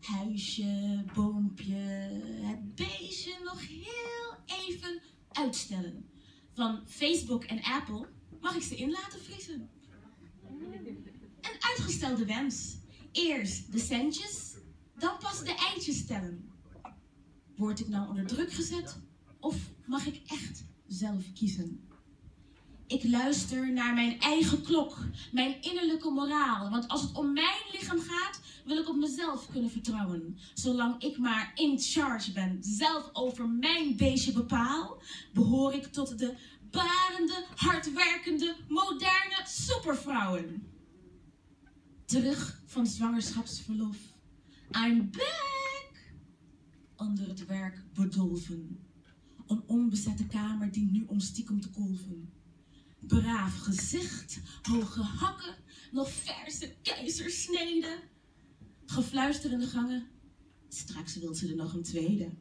Huisje, boompje, het beestje nog heel even uitstellen. Van Facebook en Apple mag ik ze in laten vriezen. Een uitgestelde wens. Eerst de centjes, dan pas de eitjes tellen. Word ik nou onder druk gezet of mag ik echt zelf kiezen? Ik luister naar mijn eigen klok, mijn innerlijke moraal. Want als het om mijn lichaam gaat, wil ik op mezelf kunnen vertrouwen. Zolang ik maar in charge ben, zelf over mijn beestje bepaal, behoor ik tot de barende, hardwerkende, moderne supervrouwen. Terug van zwangerschapsverlof. I'm back! Onder het werk bedolven. Een onbezette kamer dient nu om stiekem te kolven. Braaf gezicht, hoge hakken, nog verse keizersneden. Gefluister in de gangen, straks wil ze er nog een tweede.